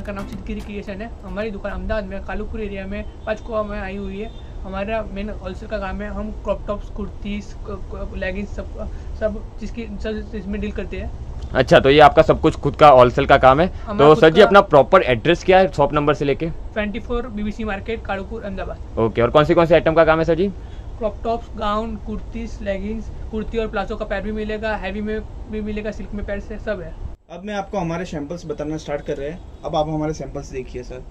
दुकान का नाम सिद्धिरी क्रिएशन है। हमारी दुकान अहमदाबाद में कालूपुर एरिया में 5 कोआ में आई हुई है। हमारा मेन होलसेल का काम है। हम क्रॉप टॉप्स, कुर्तीस, लेगिंग्स सब जिसकी इसमें डील करते हैं। अच्छा, तो ये आपका सब कुछ खुद का होलसेल का काम है। तो सर जी, अपना प्रॉपर एड्रेस क्या है? शॉप नंबर से लेके 24 BBC market, Kalupur, Ahmedabad. Okay, और कौन से आइटम का काम है sir ji? Crop tops, gown, kurtis, leggings, kurti और प्लाजो का पैर भी मिलेगा, हैवी में भी मिलेगा, सिल्क में पैर से सब है। अब मैं आपको हमारे सैंपल्स बताना स्टार्ट कर रहे हैं। अब आप हमारे सैंपल्स देखिए। सर,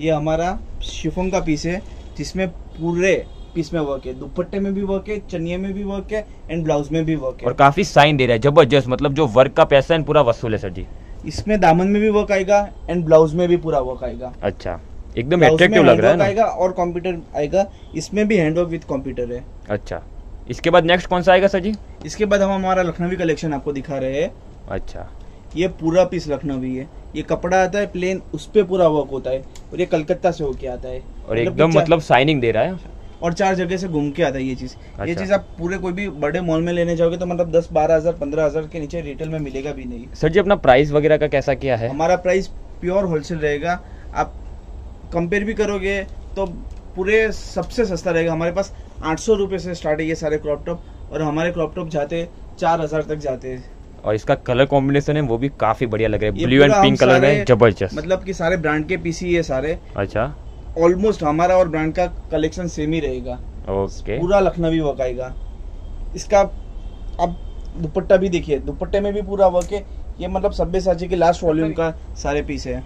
ये हमारा शिफॉन का पीस है जिसमें पूरे पीस में वर्क है, दुपट्टे में भी वर्क है, चनिये में भी वर्क है एंड ब्लाउज में भी वर्क है। और काफी साइन दे रहा है, जबरदस्त। मतलब जो वर्क का पैसा है पूरा वसूल है सर जी। इसमें दामन में भी वर्क आएगा एंड ब्लाउज में भी पूरा वर्क आएगा। अच्छा, एकदम अट्रैक्टिव लग रहा है। और कंप्यूटर आएगा, इसमें भी हैंड वर्क विद कंप्यूटर है। अच्छा, इसके बाद नेक्स्ट कौन सा आएगा सर जी? इसके बाद हम हमारा लखनऊवी कलेक्शन आपको दिखा रहे हैं। अच्छा, ये पूरा पीस लखनऊवी है। ये कपड़ा आता है प्लेन, उस पे पूरा वर्क होता है और ये कलकत्ता से होके आता है और एकदम मतलब साइनिंग दे रहा है और 4 जगह से घूम के आता है ये चीज। अच्छा। ये चीज आप पूरे कोई भी बड़े मॉल में लेने जाओगे तो मतलब 10-12 हज़ार 15 हज़ार के नीचे रिटेल में मिलेगा भी नहीं। सर जी, अपना प्राइस वगैरह का कैसा किया है? हमारा प्राइस प्योर होलसेल रहेगा। आप कंपेयर भी करोगे तो पूरे सबसे सस्ता रहेगा। हमारे पास 800 रुपये से स्टार्ट है ये सारे क्रॉप टॉप और हमारे क्रॉप टॉप जाते 4 हज़ार तक जाते हैं। और इसका कलर कॉम्बिनेशन है वो भी काफी बढ़िया लग रहा है, ब्लू एंड पिंक कलर में, जबरदस्त। मतलब कि सारे ब्रांड के पीस ही है सारे। अच्छा, ऑलमोस्ट हमारा और ब्रांड का कलेक्शन सेम ही रहेगा। ओके, पूरा लखनवी वर्क आएगा। इसका अब दुपट्टा भी देखिए, दुपट्टे में भी पूरा वर्क है। ये मतलब सब्यसाची के लास्ट वॉल्यूम का सारे पीस है।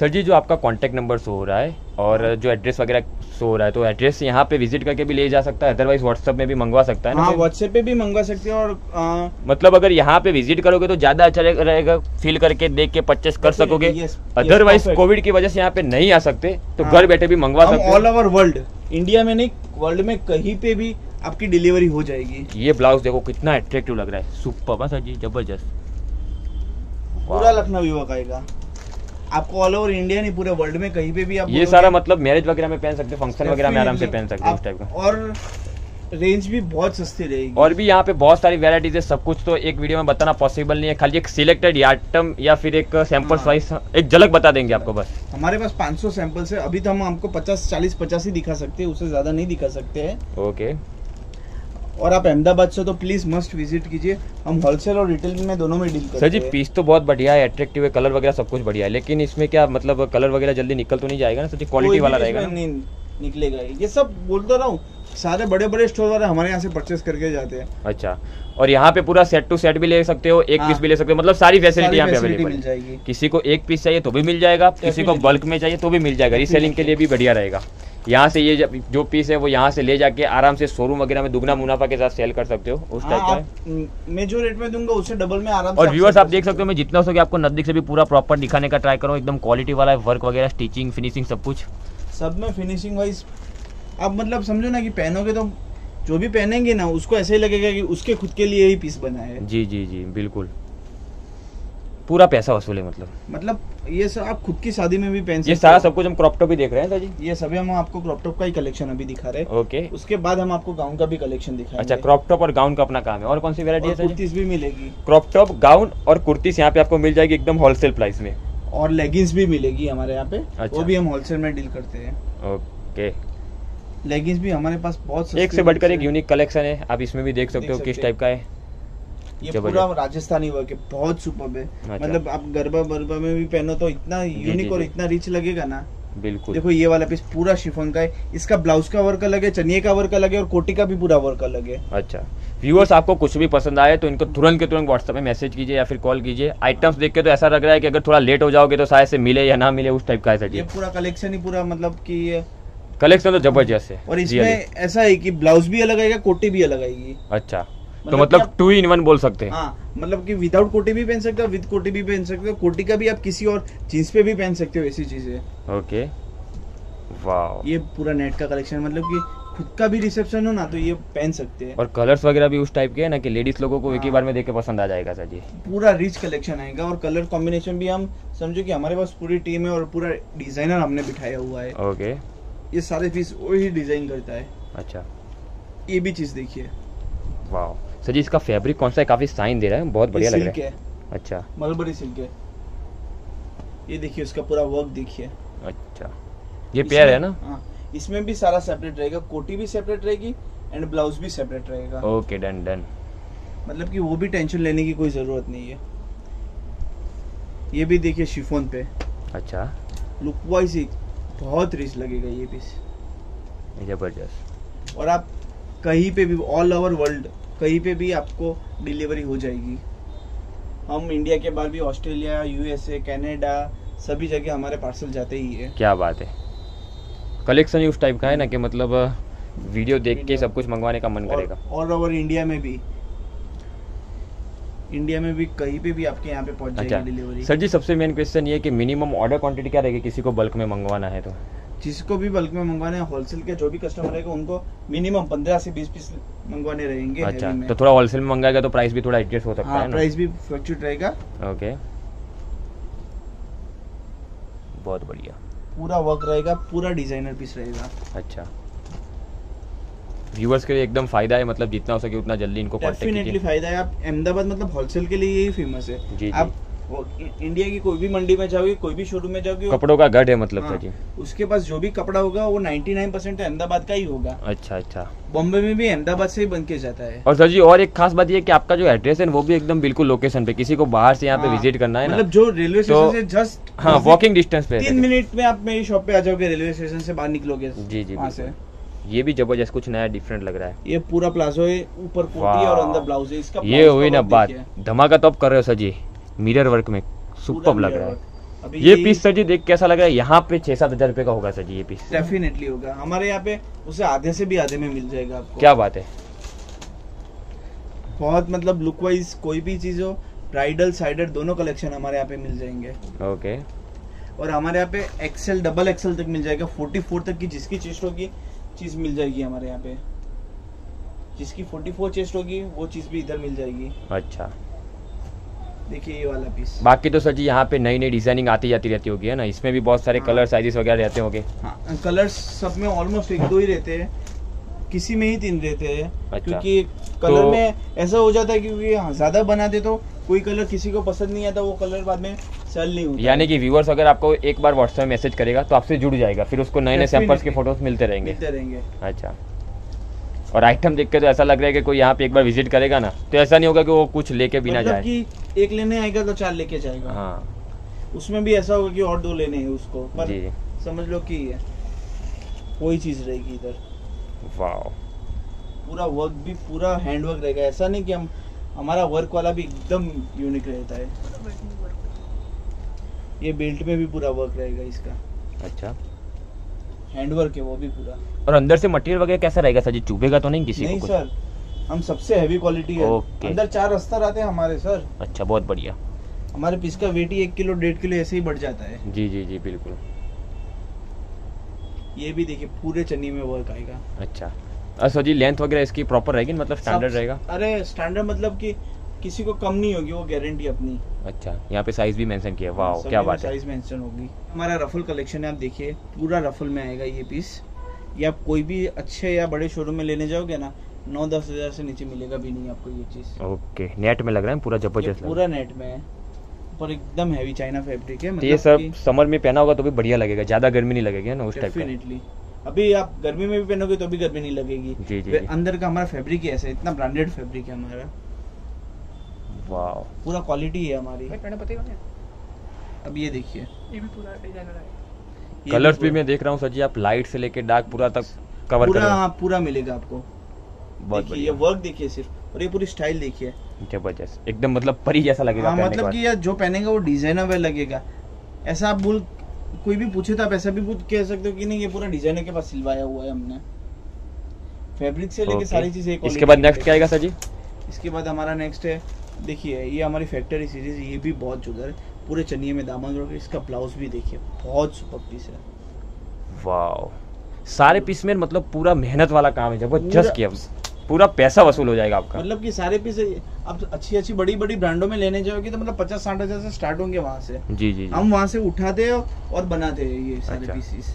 सर जी, जो आपका कॉन्टैक्ट नंबर शो हो रहा है और जो एड्रेस वगैरह शो हो रहा है, तो एड्रेस यहाँ पे विजिट करके भी ले जा सकता है, अदरवाइज व्हाट्सएप में भी मंगवा सकता है ना? हाँ, व्हाट्सएप पे भी मंगवा सकते हैं। और मतलब अगर यहाँ पे विजिट करोगे तो ज़्यादा अच्छा रहेगा, फील करके देख के परचेस कर सकोगे। अदरवाइज कोविड की वजह से यहाँ पे नहीं आ सकते तो घर बैठे भी मंगवा सकते हैं। ऑल ओवर वर्ल्ड, इंडिया में नहीं, वर्ल्ड में कहीं पे भी आपकी डिलीवरी हो जाएगी। ये ब्लाउज देखो कितना अट्रैक्टिव लग रहा है, सुपर सर जी, जबरदस्त। पूरा लखनवी वर्क आएगा आपको, ऑल ओवर इंडिया नहीं पूरे वर्ल्ड में कहीं पे भी आप ये सारा मतलब मैरिज वगैरह में पहन सकते, फंक्शन वगैरह में आराम से पहन सकते हैं इस टाइप का। और रेंज भी बहुत सस्ती रहेगी। और भी यहाँ पे बहुत सारी वैरायटीज है, सब कुछ तो एक वीडियो में बताना पॉसिबल नहीं है। खाली एक सिलेक्टेड आइटम या फिर एक सैंपल वाइज एक झलक बता देंगे आपको बस। हमारे पास 500 सैंपल्स है। अभी तो हम आपको 50, 40, 50 ही दिखा सकते हैं, उससे ज्यादा नहीं दिखा सकते है। ओके, और आप अहमदाबाद से तो प्लीज मस्ट विजिट कीजिए। हम होलसेल और रिटेल में दोनों में डील करते हैं। सर जी, पीस तो बहुत बढ़िया है, अट्रैक्टिव है, कलर वगैरह सब कुछ बढ़िया है, लेकिन इसमें क्या मतलब कलर वगैरह जल्दी निकल तो नहीं जाएगा ना सर जी? क्वालिटी वाला रहेगा, निकलेगा। ये सब बोलता रहा हूँ, सारे बड़े बड़े स्टोर वाले हमारे यहाँ से परचेस करके जाते हैं। अच्छा, और यहाँ पे पूरा सेट टू सेट भी ले सकते हो, एक पीस भी ले सकते हो, मतलब सारी फैसिलिटी यहाँ पे अवेलेबल है। किसी को एक पीस चाहिए तो भी मिल जाएगा, किसी को बल्क में चाहिए तो भी मिल जाएगा, रीसेलिंग के लिए भी बढ़िया रहेगा। यहाँ से ये जो पीस है वो यहाँ से ले जाके आराम से शोरूम वगैरह में दुगना मुनाफा के साथ सेल कर सकते हो, उस टाइप का। मैं जो रेट में दूंगा उससे डबल में आराम से। और व्यूअर्स, आप देख सकते हो, मैं जितना हो सके आपको नजदीक से भी पूरा प्रॉपर दिखाने का ट्राई करूँ। एकदम क्वालिटी वाला है, वर्क वगैरह, स्टिचिंग, फिनिशिंग, सब कुछ, सब में फिनिशिंग वाइज। आप मतलब समझो ना कि पहनोगे तो जो भी पहनेंगे ना उसको ऐसे ही लगेगा कि उसके खुद के लिए ही पीस बना है। जी जी जी, बिल्कुल, पूरा पैसा वसूल है। मतलब ये सब आप खुद की शादी में भी पहन सकते हैं। ये सारा सब कुछ हम क्रॉप टॉप भी देख रहे हैं सर जी। ये सभी हम आपको क्रॉप टॉप का ही कलेक्शन अभी दिखा रहे हैं। ओके, उसके बाद हम आपको गाउन का भी कलेक्शन दिखाएंगे। अच्छा, क्रॉप टॉप और गाउन का अपना काम है। और कौन सी वैरायटी है? कुर्तीस भी मिलेगी, क्रॉप टॉप, गाउन और कुर्तीस यहाँ पे आपको मिल जाएगी एकदम होलसेल प्राइस में। और लेगिंग्स भी मिलेगी हमारे यहाँ पे, वो भी हम होलसेल में डील करते हैं। ओके, लेगिंग्स भी हमारे पास बहुत एक से बढ़कर एक यूनिक कलेक्शन है। आप इसमें भी देख सकते हो किस टाइप का है। ये पूरा राजस्थानी वर्क है, बहुत सुपर्ब है। अच्छा। मतलब आप गरबा बरबा में भी पहनो तो इतना यूनिक और इतना रिच लगेगा ना। बिल्कुल, देखो ये वाला पीस पूरा शिफॉन का है, इसका ब्लाउज का वर्क अलग है, चनिये का वर्क अलग है और कोटी का भी पूरा वर्क अलग है। अच्छा, व्यूअर्स, आपको कुछ भी पसंद आए तो इनको तुरंत के तुरंत व्हाट्सएप में मैसेज कीजिए या फिर कॉल कीजिए। आइटम्स देख के तो ऐसा लग रहा है कि अगर थोड़ा लेट हो जाओगे तो शायद से मिले या ना मिले, उस टाइप का है। पूरा कलेक्शन ही पूरा मतलब की कलेक्शन तो जबरदस्त है। और इसमें ऐसा है की ब्लाउज भी अलग आएगा, कोटी भी अलग आएगी। अच्छा, तो मतलब 2 in 1 बोल सकते हैं। हाँ, मतलब कि विदाउट कोटी भी पहन सकते हो, विद कोटी भी पहन सकते हो, कोटी का भी आप किसी और जींस पे भी पहन सकते हो, ऐसी चीजें। ओके, वाओ, ये पूरा नेट का कलेक्शन, मतलब कि खुद का भी रिसेप्शन हो ना तो ये पहन सकते हैं। और कलर्स वगैरह भी उस टाइप के है ना कि लेडीज लोगों को एक ही बार में देख के पसंद आ जाएगा सर जी। पूरा रिच कलेक्शन आएगा और कलर कॉम्बिनेशन भी हम समझो कि हमारे पास पूरी टीम है और पूरा डिजाइनर हमने बिठाया हुआ है। ओके, ये सारे पीस वही डिजाइन करता है। अच्छा, ये भी चीज देखिए, वाओ। सर जी, इसका फैब्रिक कौन सा है? काफी साइन दे रहा है, बहुत बढ़िया लग रहा है। अच्छा, मलबरी सिल्क है। ये देखिए उसका पूरा वर्क देखिए। अच्छा ये पेयर है ना, इसमें भी सारा सेपरेट रहेगा, कोटी भी सेपरेट रहेगी एंड ब्लाउज भी सेपरेट रहेगा। ओके डन डन, मतलब कि वो भी टेंशन लेने की कोई जरूरत नहीं है। ये भी देखिए शिफॉन पे। अच्छा लुक वाइज बहुत रिच लगेगा ये पीस, जबरदस्त। और आप कहीं पे भी ऑल ओवर वर्ल्ड कहीं पे भी आपको डिलीवरी हो जाएगी। हम इंडिया के बाहर भी ऑस्ट्रेलिया, यूएसए, कनाडा सभी जगह हमारे पार्सल जाते ही है। क्या बात है, कलेक्शन ही उस टाइप का है ना कि मतलब वीडियो देख के सब कुछ मंगवाने का मन करेगा। ऑल ओवर इंडिया में भी, इंडिया में भी कहीं पे भी आपके यहाँ पे पहुँच जाएगी। अच्छा। डिलीवरी सर जी सबसे मेन क्वेश्चन ये है कि मिनिमम ऑर्डर क्वांटिटी क्या रहेगी किसी को बल्क में मंगवाना है तो? जिसको भी बल्क में मंगवाना है, होलसेल के जो भी कस्टमर रहेगा उनको मिनिमम 15 से 20 पीस मंगवाने रहेंगे। अच्छा तो थोड़ा होलसेल में मंगाएगा तो प्राइस भी थोड़ा एडजस्ट हो सकता है ना? प्राइस भी फ्लक्चुएट रहेगा। ओके बहुत बढ़िया, पूरा वर्क रहेगा, पूरा डिजाइनर पीस रहेगा। अच्छा व्यूअर्स के लिए एकदम फायदा है, मतलब जितना हो सके उतना जल्दी इनको कांटेक्ट कीजिए। डेफिनेटली फायदा है। आप अहमदाबाद मतलब होलसेल के लिए यही फेमस है। जी, आप इंडिया की कोई भी मंडी में जाओगे, कोई भी शोरूम में जाओगे, कपड़ों का गढ़ है मतलब। हाँ, उसके पास जो भी कपड़ा होगा वो 99% अहमदाबाद का ही होगा। अच्छा अच्छा, बॉम्बे में भी अहमदाबाद से ही बन के जाता है। और सर जी और एक खास बात ये कि आपका जो एड्रेस है वो भी एकदम बिल्कुल लोकेशन पे, किसी को बाहर से यहाँ पे विजिट करना है मतलब जो रेलवे स्टेशन से जस्ट वॉकिंग डिस्टेंस पे, 3 मिनट में आप मेरी शॉप पे आ जाओगे, रेलवे स्टेशन से बाहर निकलोगे। जी जी, ये भी जबरदस्त कुछ नया डिफरेंट लग रहा है। ये पूरा प्लाजो है, ऊपर कोटी और अंदर ब्लाउज है इसका। ये हुई ना बात, धमाका तो आप कर रहे हो सर जी, मिरर वर्क में सुपर लग रहा है। अभी ये पीस सर जी देख कैसा लग रहा है? यहाँ पे 6-7 हज़ार रुपए का होगा सर जी ये पीस। डेफिनेटली होगा, हमारे यहाँ पे उसे आधे से भी आधे में मिल जाएगा आपको। क्या बात है, बहुत मतलब लुक वाइज कोई भी चीज हो, ब्राइडल साइडर दोनों कलेक्शन हमारे यहाँ पे मिल जाएंगे। ओके और हमारे यहाँ पे एक्सेल डबल एक्सेल तक मिल जाएगा, 44 तक की जिसकी चेस्ट होगी चीज मिल जाएगी हमारे यहाँ पे, जिसकी 44 चेस्ट होगी वो चीज भी इधर मिल जाएगी। अच्छा देखिए ये वाला पीस। बाकी तो सर जी यहाँ पे नई नई डिजाइनिंग आती जाती रहती होगी है ना, इसमें भी बहुत सारे कलर साइजेस वगैरह रहते होंगे। हाँ, कलर्स सब में ऑलमोस्ट 1-2 ही रहते हैं, किसी में ही 3 रहते हैं। अच्छा, क्योंकि कलर में ऐसा हो जाता है क्योंकि ज्यादा बनाते तो कोई कलर किसी को पसंद नहीं आता, वो कलर बाद में सेल नहीं होता। यानी कि व्यूअर्स अगर आपको एक बार व्हाट्सएप मैसेज करेगा तो आपसे जुड़ जाएगा, फिर उसको नए नए सैंपल्स के फोटोज मिलते रहेंगे। अच्छा और आइटम देख के तो ऐसा लग रहा है कि कोई यहाँ पे एक बार विजिट करेगा ना तो ऐसा नहीं होगा कि वो कुछ लेके भी ना जाए, कि एक लेने आएगा तो 4 लेके जाएगा। हाँ उसमें भी ऐसा होगा कि और 2 लेने हैं उसको, पर समझ लो कि वही चीज रहेगी इधर। वाओ पूरा वर्क भी पूरा हैंड वर्क रहेगा, ऐसा नहीं कि हम हमारा वर्क वाला भी एकदम यूनिक रहता है। ये बेल्ट में भी पूरा वर्क रहेगा इसका। अच्छा हैंड वर्क है वो भी पूरा। और अंदर से मटेरियल वगैरह कैसा रहेगा सर जी, चुभेगा तो नहीं किसी को? नहीं सर, हम सबसे हैवी क्वालिटी है। अंदर 4 अस्तर आते हैं हमारे सर। अच्छा बहुत बढ़िया, हमारे पीस का वेट ही 1 किलो 1.5 किलो ऐसे ही बढ़ जाता है। जी जी जी बिल्कुल। ये भी देखिए पूरे चन्नी में वर्क आएगा। अच्छा सर जी लेंथ वगैरह इसकी प्रॉपर रहेगी मतलब स्टैंडर्ड रहेगा? अरे स्टैंडर्ड मतलब कि किसी को कम नहीं होगी, वो गारंटी अपनी। अच्छा यहाँ पे साइज भी मेंशन किया। वाओ क्या बात है, साइज मेंशन होगी। हमारा रफल कलेक्शन है, आप देखिए पूरा रफल में आएगा ये पीस। ये आप कोई भी अच्छे या बड़े शोरूम में लेने जाओगे ना 9-10 हज़ार से नीचे मिलेगा भी नहीं आपको ये चीज। ओके नेट में लग रहा है पूरा, जबरदस्त पूरा नेट में है, पर एकदम हैवी चाइना फैब्रिक है मतलब। ये सब समर में पहना होगा तो भी बढ़िया लगेगा, ज्यादा गर्मी नहीं लगेगी ना उस टाइप का। अभी आप गर्मी में भी पहनोगे तो भी गर्मी नहीं लगेगी। जी जी, अंदर का हमारा फैब्रिक ही ऐसा है, इतना ब्रांडेड फैब्रिक है हमारा। वाओ पूरा क्वालिटी है हमारी। अब ये देखिए ये भी पूरा डिजाइनर है। कलर्स भी मैं देख रहा हूँ सर जी, आप लाइट से लेके डार्क पूरा तक कवर कर रहे हो। पूरा मिलेगा आपको। देखिए ये वर्क देखिए सिर्फ, और ये पूरी स्टाइल देखिए जबरदस्त एकदम, मतलब परी जैसा लगेगा मतलब कि जो पहनेगा वो डिजाइनर वे लगेगा। ऐसा आप बोल कोई भी पूछे तो आप ऐसा भी कह सकते हो कि नहीं ये पूरा डिजाइनर के पास सिलवाया हुआ है हमने, फैब्रिक से लेके सारी चीजें। इसके बाद नेक्स्ट क्या आएगा सर जी? इसके बाद हमारा नेक्स्ट है देखिए ये हमारी फैक्ट्री सीरीज, ये भी बहुत जोरदार है, पूरे चनिए में दामन और इसका ब्लाउज भी देखिए बहुत सुपर पीस है। वाओ सारे पीस में मतलब पूरा मेहनत वाला काम है, जबरदस्त किया, पूरा पैसा वसूल हो जाएगा आपका। मतलब कि सारे पीस आप अच्छी बड़ी ब्रांडों में लेने जाओगे तो मतलब 50-60 हज़ार से स्टार्ट होंगे वहाँ से। जी जी हम वहाँ से उठाते हैं और बनाते हैं ये सारे पीसेस,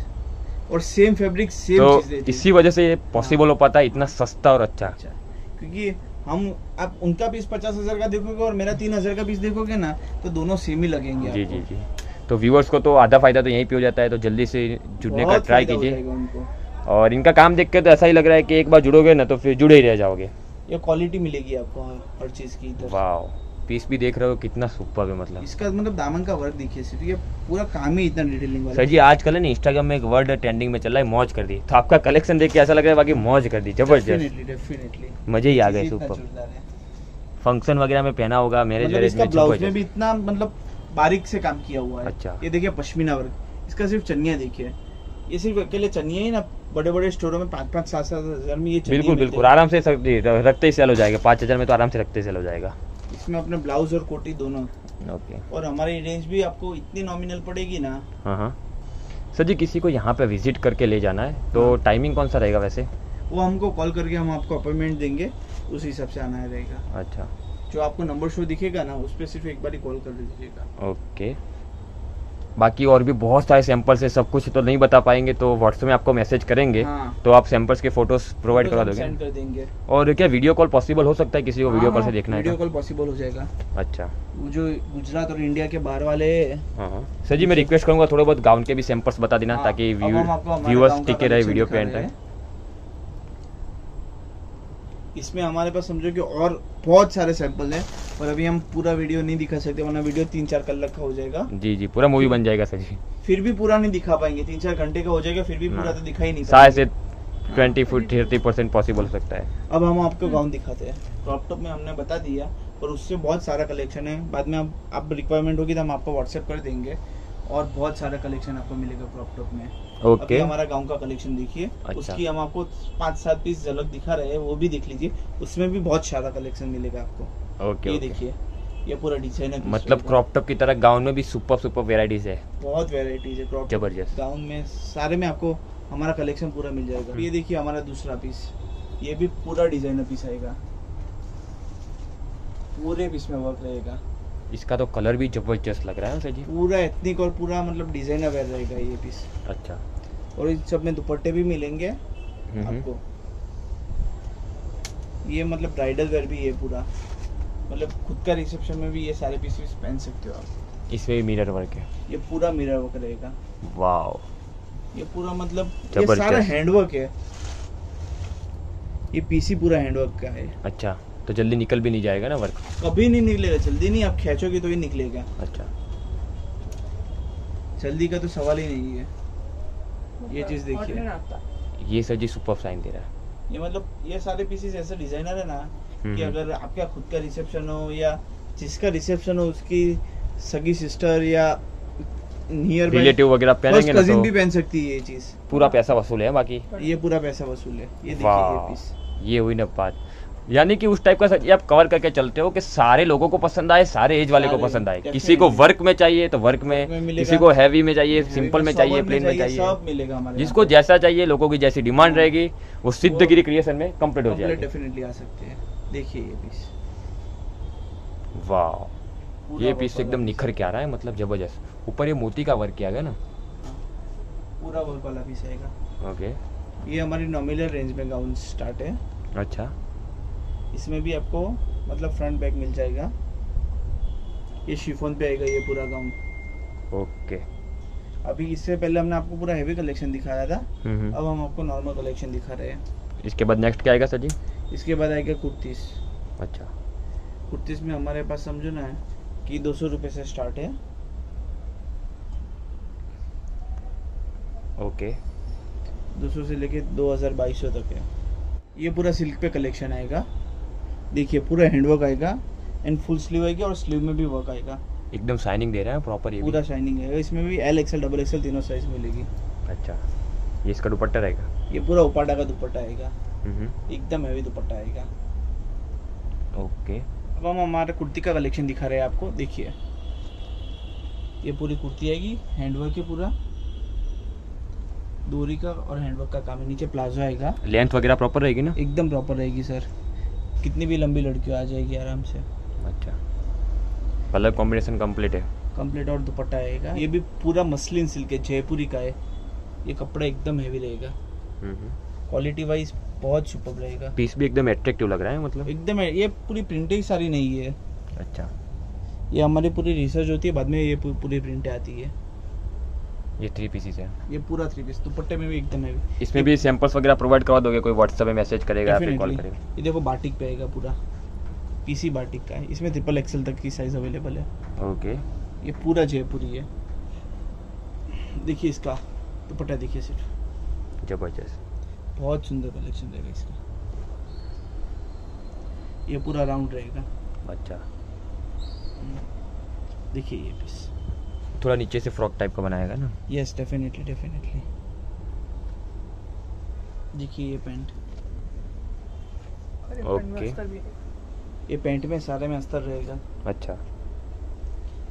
और सेम फैब्रिक सेम चीज़। तो इसी वजह से ये पॉसिबल हो पाता है इतना सस्ता और अच्छा, क्योंकि हम आप उनका पीस 50 हज़ार का देखोगे और मेरा 3 हज़ार का पीस देखोगे ना तो दोनों सेम ही लगेंगे। जी जी जी तो व्यूअर्स को तो आधा फायदा तो यहीं पे हो जाता है। तो जल्दी से जुड़ने का ट्राई कीजिए, और इनका काम देख के तो ऐसा ही लग रहा है कि एक बार जुड़ोगे ना तो फिर जुड़े ही रह जाओगे। ये क्वालिटी मिलेगी आपको हर चीज की। वाव, पीस भी देख रहे हो कितना सुपर है, मतलब इसका मतलब दामन का वर्क देखिए, सिर्फ ये पूरा काम ही इतना डिटेलिंग वाला। सर जी आजकल है ना इंस्टाग्राम में एक वर्ड ट्रेंडिंग में चल रहा है मौज कर दी, तो आपका कलेक्शन देख के ऐसा लग रहा है बाकी मौज कर दी, जबरदस्त मजे ही आ गए। सुपर फंक्शन वगैरह में पहना होगा, मैरिज वगैरह में। इतना मतलब बारीक से काम किया हुआ है। अच्छा ये देखिए पश्मीना वर्क, इसका सिर्फ चनिया देखिए, ये सिर्फ अकेले चनिया ही ना बड़े बड़े स्टोरों में 5-5, 7-7 हजार में ये बिल्कुल बिल्कुल आराम से रखते ही सेल हो जाएगा। 5,000 में तो आराम से रखते ही सेल हो जाएगा। इसमें अपने ब्लाउज और कोटी दोनों। ओके। और हमारी रेंज भी आपको इतनी नॉमिनल पड़ेगी ना। हाँ सर जी, किसी को यहाँ पे विजिट करके ले जाना है तो टाइमिंग कौन सा रहेगा? वैसे वो हमको कॉल करके हम आपको अपॉइंटमेंट देंगे, उस हिसाब से आना रहेगा। अच्छा, जो आपको नंबर शो दिखेगा ना उस पर सिर्फ एक बार ही कॉल कर दीजिएगा। ओके, बाकी और भी बहुत सारे सैंपल्स है, सब कुछ तो नहीं बता पाएंगे तो व्हाट्सएप में आपको मैसेज करेंगे। हाँ। तो आप सैंपल्स के फोटोज प्रोवाइड करवा दोगे? और क्या वीडियो कॉल पॉसिबल हो सकता है किसी को? हाँ, वीडियो कॉल से देखना है, वीडियो कॉल पॉसिबल हो जाएगा। अच्छा, जो गुजरात और इंडिया के बाहर वाले। हाँ। सर जी मैं रिक्वेस्ट करूंगा थोड़ा बहुत गाउन के भी सैंपल्स बता देना ताकि व्यूअर्स टिके रहे वीडियो पे एंड टाइम। इसमें हमारे पास समझो कि और बहुत सारे सैंपल हैं, और अभी हम पूरा वीडियो नहीं दिखा सकते वरना वीडियो 3-4 कलाक का हो जाएगा। जी जी, पूरा मूवी बन जाएगा सर जी, फिर भी पूरा नहीं दिखा पाएंगे। 3-4 घंटे का हो जाएगा फिर भी पूरा तो दिखा ही नहीं। 20-30% पॉसिबल हो सकता है। अब हम आपको गाउन दिखाते हैं। क्रॉप टॉप में हमने बता दिया, और उससे बहुत सारा कलेक्शन है। बाद में आप रिक्वायरमेंट होगी तो हम आपको व्हाट्सएप कर देंगे, और बहुत सारा कलेक्शन आपको मिलेगा क्रॉप टॉप में। ओके। अभी हमारा गांव का कलेक्शन देखिए। अच्छा। उसकी हम आपको 5-7 पीस झलक दिखा रहे हैं, वो भी देख लीजिए, उसमें भी बहुत सारा कलेक्शन मिलेगा आपको। ओके। ये देखिए, ये पूरा डिजाइन है, मतलब क्रॉप टॉप की तरह गाउन में भी सुपर वेराइटीज है, बहुत वेराइटीज है क्रॉप टॉप, जबरदस्त। गाउन में सारे में आपको हमारा कलेक्शन पूरा मिल जाएगा। ये देखिए हमारा दूसरा पीस, ये भी पूरा डिजाइनर पीस आएगा, पूरे पीस में वर्क रहेगा। इसका तो कलर भी जबरदस्त लग रहा है सर जी, पूरा एथनिक और पूरा मतलब डिजाइनर वेयर रहेगा ये पीस। अच्छा, और इस सब में दुपट्टे भी मिलेंगे आपको, ये मतलब ब्राइडल वेयर भी है पूरा, मतलब खुद का रिसेप्शन में भी ये सारे पीस पहन सकते हो आप। इसमें मिरर वर्क है, ये पूरा मिरर वर्क रहेगा। वाह, ये पूरा मतलब ये सारा हैंडवर्क है, ये पीसी पूरा हैंडवर्क का है। अच्छा, तो जल्दी निकल भी नहीं जाएगा ना वर्क? कभी नहीं निकलेगा जल्दी, नहीं आप खींचोगे तो ही निकलेगा। अच्छा, जल्दी का तो सवाल ही नहीं है। ये चीज देखिए, ये सर जी सुपर साइन दे रहा है। ये मतलब ये सारे पीसेस ऐसे डिजाइनर है ना कि अगर आपका खुद का रिसेप्शन हो या जिसका रिसेप्शन हो उसकी सगी सिस्टर या नियर रिलेटिव वगैरह पहनेंगे ना, कजिन भी पहन सकती है। ये चीज पूरा पैसा वसूल है, बाकी ये पूरा पैसा वसूल है। ये देखिए, ये हुई ना बात, यानी कि उस टाइप का सर ये आप कवर करके चलते हो कि सारे लोगों को पसंद आए, सारे एज वाले को पसंद आए। किसी को वर्क में चाहिए तो वर्क में, किसी को हैवी में चाहिए, सिंपल में चाहिए, प्लेन में चाहिए, जिसको जैसा चाहिए, लोगों की जैसी डिमांड रहेगी वो सिद्धगिरी क्रिएशन में कंप्लीट हो जाएगी। डेफिनेटली आ सकते हैं। देखिए ये पीस, वाह, ये पीस एकदम निखर के आ रहा है, मतलब जबरदस्त। ऊपर ये मोती का वर्क किया गया ना, पूरा वर्क वाला पीस आएगा। ओके, ये हमारी नॉमिनल रेंज में गाउन स्टार्ट है। अच्छा, इसमें भी आपको मतलब फ्रंट बैक मिल जाएगा। ये शिफॉन पे आएगा ये पूरा गाउन। ओके, अभी इससे पहले हमने आपको पूरा हेवी कलेक्शन दिखाया था, अब हम आपको नॉर्मल कलेक्शन दिखा रहे हैं। इसके बाद नेक्स्ट क्या आएगा सर जी? इसके बाद आएगा कुर्तीस। अच्छा, कुर्तीस में हमारे पास समझो ना कि 200 रुपये से स्टार्ट है। ओके, 200 से लेके 2200 तक है। ये पूरा सिल्क पे कलेक्शन आएगा। देखिए पूरा हैंडवर्क आएगा, एंड फुल स्लीव आएगी, और स्लीव में भी वर्क आएगा। एकदम शाइनिंग दे रहा है प्रॉपर, ये पूरा शाइनिंग है। इसमें भी एल एक्सएल डबल एक्सएल तीनों साइज मिलेगी। अच्छा, ये इसका दुपट्टा रहेगा, ये पूरा उपाटा का दुपट्टा आएगा, एकदम हैवी दुपट्टा आएगा। ओके, अब हम हमारा कुर्ती का कलेक्शन दिखा रहे हैं आपको। देखिए ये पूरी कुर्ती आएगी, हैंडवर्क है पूरा, डोरी का और हैंडवर्क का काम है। नीचे प्लाजो आएगा, लेंथ वगैरह प्रॉपर रहेगी ना? एकदम प्रॉपर रहेगी सर, कितनी भी लंबी लड़की आ जाएगी आराम से। अच्छा, कलर कॉम्बिनेशन कंप्लीट है, कंप्लीट। और दुपट्टा आएगा, ये भी पूरा मसलिन सिल्क है, जयपुरी का है। ये कपड़ा एकदम हैवी रहेगा, क्वालिटी वाइज बहुत सुपर रहेगा। पीस भी एकदम अट्रैक्टिव लग रहा है, मतलब एकदम। ये पूरी प्रिंटिंग सारी नहीं है। अच्छा, ये हमारी पूरी रिसर्च होती है, बाद में ये पूरी प्रिंट आती है। ये थ्री पीसेस है, ये पूरा थ्री पीस दुपट्टे में भी एकदम है। इसमें भी सैंपल्स वगैरह प्रोवाइड करवा दोगे? कोई व्हाट्सएप में मैसेज करेगा या फिर कॉल करेगा? ये देखो बाटिक पे आएगा, पूरा पीसी बाटिक का है। इसमें ट्रिपल एक्सेल तक की साइज अवेलेबल है। ओके, ये पूरा जयपुरी है। देखिए इसका दुपट्टा, देखिए सिर्फ, जबरदस्त, बहुत सुंदर कलेक्शन रहेगा इसका। ये पूरा राउंड रहेगा। अच्छा, देखिए ये पीस थोड़ा नीचे से फ्रॉक टाइप का बनाएगा ना? Yes, definitely definitely. देखिए ये पैंट, ओके, ये पैंट में सारे में अस्तर रहेगा। अच्छा,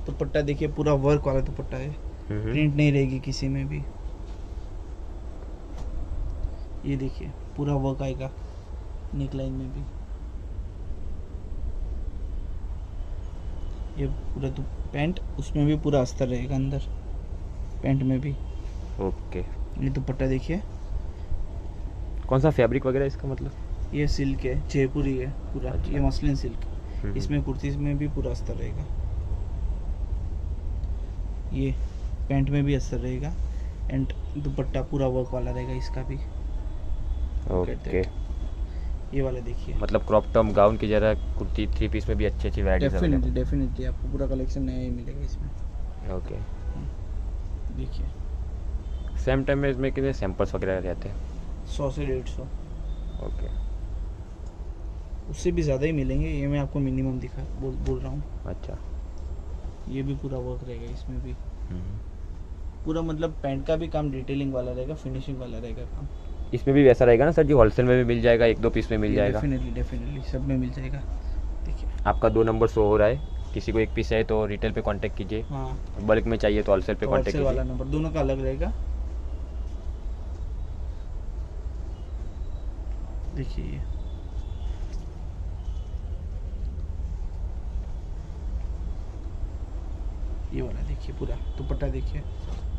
दुपट्टा देखिए पूरा वर्क वाला दुपट्टा है, प्रिंट नहीं रहेगी किसी में भी। ये देखिए पूरा वर्क आएगा नेक लाइन में भी। ये पूरा पैंट, उसमें भी पूरा अस्तर रहेगा अंदर पैंट में भी। ओके, ये दुपट्टा देखिए। कौन सा फैब्रिक वगैरह इसका मतलब? ये सिल्क है, जयपुरी है पूरा। अच्छा। ये मसलिन सिल्क, इसमें कुर्तीज में भी पूरा अस्तर रहेगा। ये पैंट में भी अस्तर रहेगा एंड दुपट्टा पूरा वर्क वाला रहेगा इसका भी। ओके, ये वाला देखिए, मतलब क्रॉप टॉप गाउन की जरा कुर्ती थ्री पीस में भी अच्छी अच्छी वैरायटी है। डेफिनेटली डेफिनेटली आपको पूरा कलेक्शन नया ही मिलेगा इसमें। ओके, देखिए सेम टाइम में इसमें कितने सैंपल्स वगैरह रहते हैं? 100 से 150। ओके, उससे भी ज़्यादा ही मिलेंगे, ये मैं आपको मिनिमम दिखा बोल रहा हूँ। अच्छा, ये भी पूरा वर्क रहेगा इसमें भी, पूरा मतलब पैंट का भी काम डिटेलिंग वाला रहेगा, फिनिशिंग वाला रहेगा काम। इसमें भी वैसा रहेगा ना सर जी, होलसेल में भी मिल जाएगा, एक दो पीस में मिल जाएगा? डेफिनेटली डेफिनेटली सब में मिल जाएगा। देखिए आपका 2 नंबर शो हो रहा है, किसी को एक पीस है तो रिटेल पे कांटेक्ट कीजिए। हाँ। बल्क में चाहिए तो होलसेल पे कांटेक्ट कीजिए। वाला नंबर दोनों का अलग रहेगा। देखिए ये वाला देखिए, पूरा दुपट्टा देखिए।